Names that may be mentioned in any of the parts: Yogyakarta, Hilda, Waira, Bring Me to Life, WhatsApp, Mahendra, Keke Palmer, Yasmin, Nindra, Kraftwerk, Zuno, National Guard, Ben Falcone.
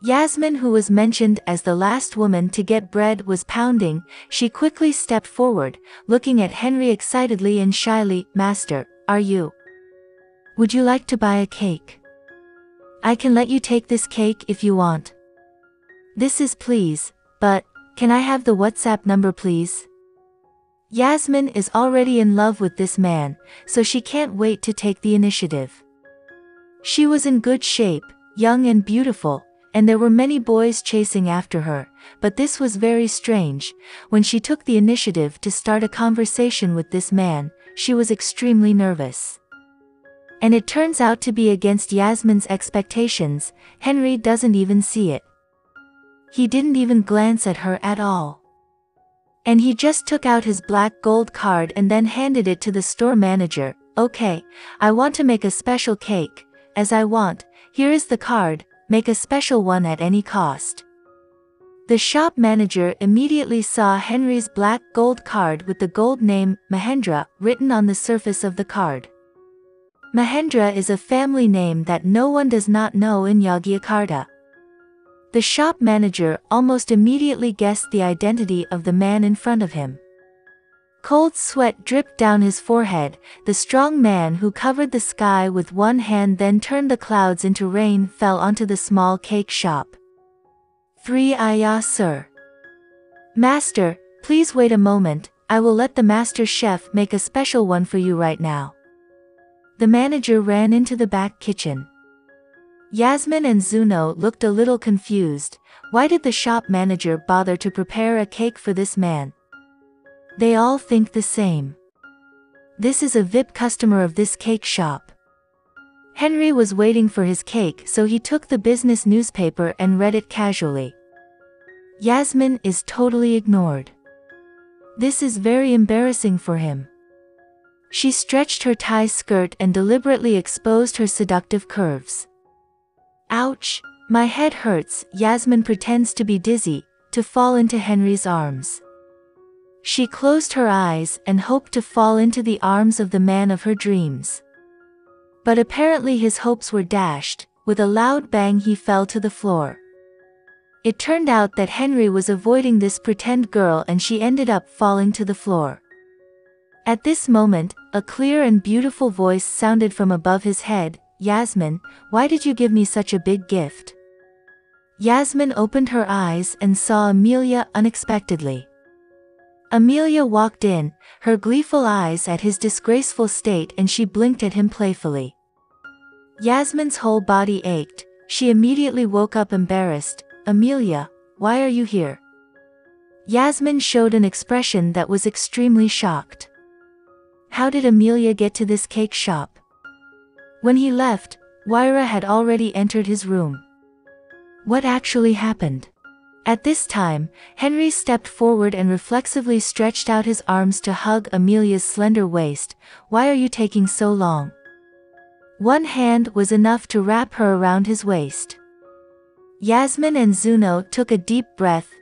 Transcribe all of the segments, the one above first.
Yasmin, who was mentioned as the last woman to get bread, was pounding. She quickly stepped forward, looking at Henry excitedly and shyly. "Master, would you like to buy a cake? I can let you take this cake if you want. This is please, but can I have the WhatsApp number please?" Yasmin is already in love with this man, so she can't wait to take the initiative. She was in good shape, young and beautiful, and there were many boys chasing after her, but this was very strange. When she took the initiative to start a conversation with this man, she was extremely nervous. And it turns out to be against Yasmin's expectations. Henry doesn't even see it. He didn't even glance at her at all. And he just took out his black gold card and then handed it to the store manager. "Okay, I want to make a special cake, as I want. Here is the card, make a special one at any cost." The shop manager immediately saw Henry's black gold card with the gold name, Mahendra, written on the surface of the card. Mahendra is a family name that no one does not know in Yogyakarta. The shop manager almost immediately guessed the identity of the man in front of him. Cold sweat dripped down his forehead. The strong man who covered the sky with one hand then turned the clouds into rain fell onto the small cake shop. "Sir. Master, please wait a moment, I will let the master chef make a special one for you right now." The manager ran into the back kitchen. Yasmin and Zuno looked a little confused. Why did the shop manager bother to prepare a cake for this man? They all think the same. This is a VIP customer of this cake shop. Henry was waiting for his cake, so he took the business newspaper and read it casually. Yasmin is totally ignored. This is very embarrassing for him. She stretched her tie skirt and deliberately exposed her seductive curves. "Ouch, my head hurts." Yasmin pretends to be dizzy, to fall into Henry's arms. She closed her eyes and hoped to fall into the arms of the man of her dreams. But apparently his hopes were dashed. With a loud bang he fell to the floor. It turned out that Henry was avoiding this pretend girl and she ended up falling to the floor. At this moment, a clear and beautiful voice sounded from above his head. "Yasmin, why did you give me such a big gift?" Yasmin opened her eyes and saw Amelia unexpectedly. Amelia walked in, her gleeful eyes at his disgraceful state, and she blinked at him playfully. Yasmin's whole body ached. She immediately woke up embarrassed. "Amelia, why are you here?" Yasmin showed an expression that was extremely shocked. How did Amelia get to this cake shop? When he left, Waira had already entered his room. What actually happened? At this time, Henry stepped forward and reflexively stretched out his arms to hug Amelia's slender waist. "Why are you taking so long?" One hand was enough to wrap her around his waist. Yasmin and Zuno took a deep breath.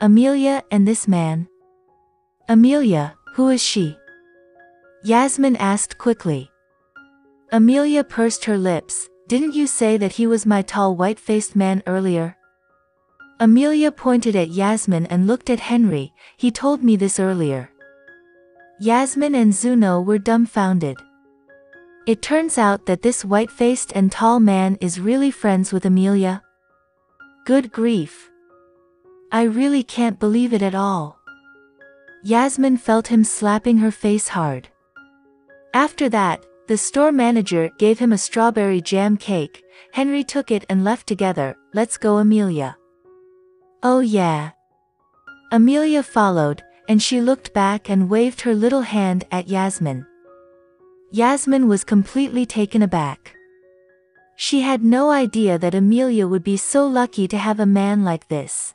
Amelia and this man. Amelia, who is she? Yasmin asked quickly. Amelia pursed her lips. "Didn't you say that he was my tall white-faced man earlier?" Amelia pointed at Yasmin and looked at Henry. "He told me this earlier." Yasmin and Zuno were dumbfounded. It turns out that this white-faced and tall man is really friends with Amelia. Good grief. I really can't believe it at all. Yasmin felt him slapping her face hard. After that, the store manager gave him a strawberry jam cake. Henry took it and left together. "Let's go, Amelia." "Oh yeah." Amelia followed, and she looked back and waved her little hand at Yasmin. Yasmin was completely taken aback. She had no idea that Amelia would be so lucky to have a man like this.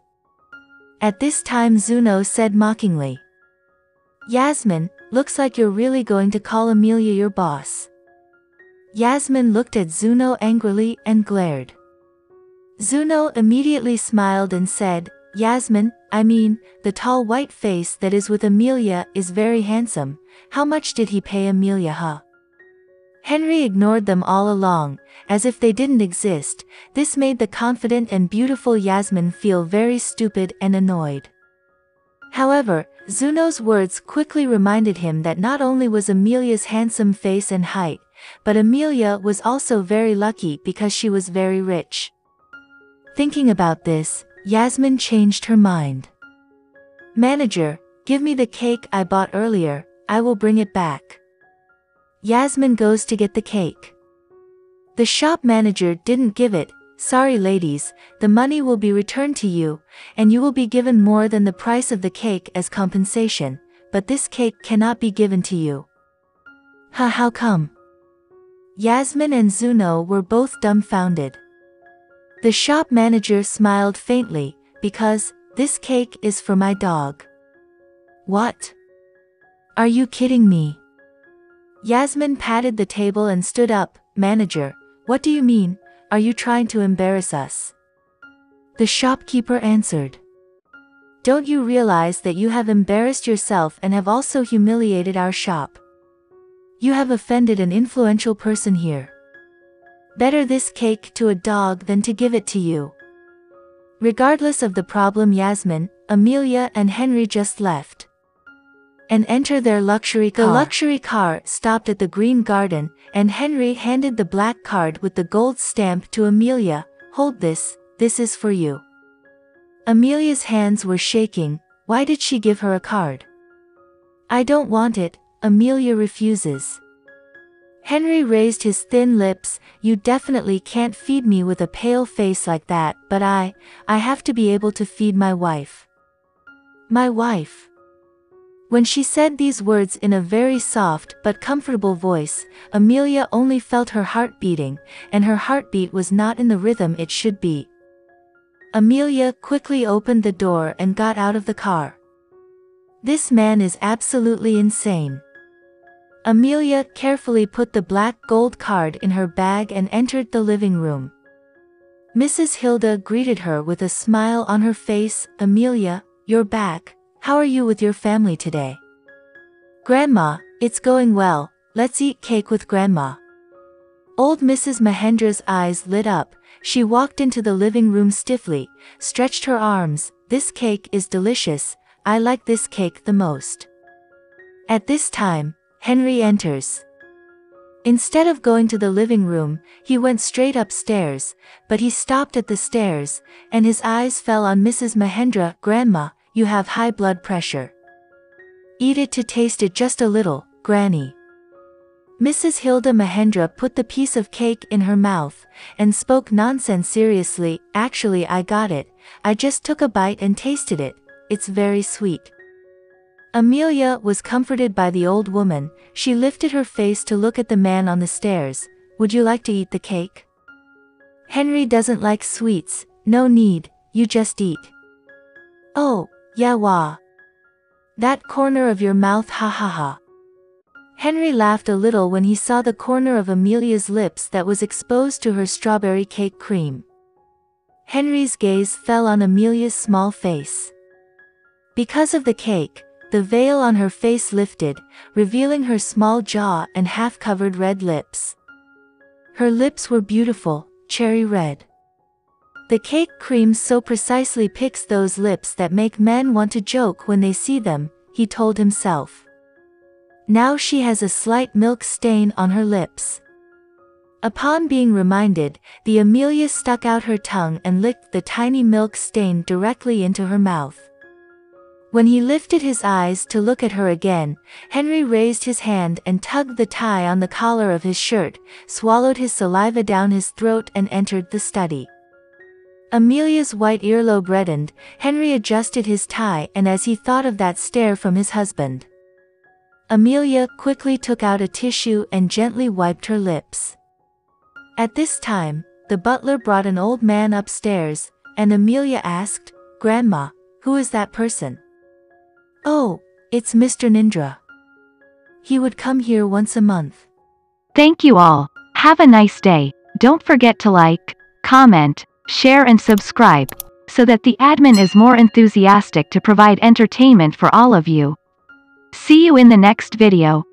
At this time Zuno said mockingly, "Yasmin, looks like you're really going to call Amelia your boss." Yasmin looked at Zuno angrily and glared. Zuno immediately smiled and said, "Yasmin, the tall white face that is with Amelia is very handsome. How much did he pay Amelia? Henry ignored them all along, as if they didn't exist. This made the confident and beautiful Yasmin feel very stupid and annoyed. However, Zuno's words quickly reminded him that not only was Amelia's handsome face and height, but Amelia was also very lucky because she was very rich. Thinking about this, Yasmin changed her mind. "Manager, give me the cake I bought earlier, I will bring it back." Yasmin goes to get the cake. The shop manager didn't give it. "Sorry ladies, the money will be returned to you, and you will be given more than the price of the cake as compensation, but this cake cannot be given to you." How come?" Yasmin and Zuno were both dumbfounded. The shop manager smiled faintly, "Because this cake is for my dog." "What? Are you kidding me?" Yasmin patted the table and stood up. "Manager, what do you mean? Are you trying to embarrass us?" The shopkeeper answered. "Don't you realize that you have embarrassed yourself and have also humiliated our shop? You have offended an influential person here. Better this cake to a dog than to give it to you." Regardless of the problem, Yasmin, Amelia and Henry just left and enter their luxury car. The luxury car stopped at the green garden, and Henry handed the black card with the gold stamp to Amelia. "Hold this, this is for you." Amelia's hands were shaking. Why did she give her a card? "I don't want it," Amelia refuses. Henry raised his thin lips. "You definitely can't feed me with a pale face like that, but I have to be able to feed my wife." "My wife?" When she said these words in a very soft but comfortable voice, Amelia only felt her heart beating, and her heartbeat was not in the rhythm it should be. Amelia quickly opened the door and got out of the car. "This man is absolutely insane." Amelia carefully put the black gold card in her bag and entered the living room. Mrs. Hilda greeted her with a smile on her face. "Amelia, you're back. How are you with your family today?" "Grandma, it's going well. Let's eat cake with Grandma." Old Mrs. Mahendra's eyes lit up. She walked into the living room stiffly, stretched her arms. "This cake is delicious. I like this cake the most." At this time, Henry enters. Instead of going to the living room, he went straight upstairs, but he stopped at the stairs, and his eyes fell on Mrs. Mahendra. "Grandma, you have high blood pressure. Eat it to taste it just a little, Granny." Mrs. Hilda Mahendra put the piece of cake in her mouth, and spoke nonsense seriously. "Actually I got it, I just took a bite and tasted it, it's very sweet." Amelia was comforted by the old woman. She lifted her face to look at the man on the stairs. "Would you like to eat the cake?" "Henry doesn't like sweets." "No need, you just eat." "Oh, yeah, wah. That corner of your mouth, ha ha ha." Henry laughed a little when he saw the corner of Amelia's lips that was exposed to her strawberry cake cream. Henry's gaze fell on Amelia's small face. Because of the cake, the veil on her face lifted, revealing her small jaw and half-covered red lips. Her lips were beautiful, cherry red. The cake cream so precisely picks those lips that make men want to joke when they see them, he told himself. Now she has a slight milk stain on her lips. Upon being reminded, the Amelia stuck out her tongue and licked the tiny milk stain directly into her mouth. When he lifted his eyes to look at her again, Henry raised his hand and tugged the tie on the collar of his shirt, swallowed his saliva down his throat and entered the study. Amelia's white earlobe reddened. Henry adjusted his tie, and as he thought of that stare from his husband, Amelia quickly took out a tissue and gently wiped her lips. At this time, the butler brought an old man upstairs, and Amelia asked, "Grandma, who is that person?" "Oh, it's Mr. Nindra. He would come here once a month." Thank you all. Have a nice day. Don't forget to like, comment, share and subscribe, so that the admin is more enthusiastic to provide entertainment for all of you. See you in the next video.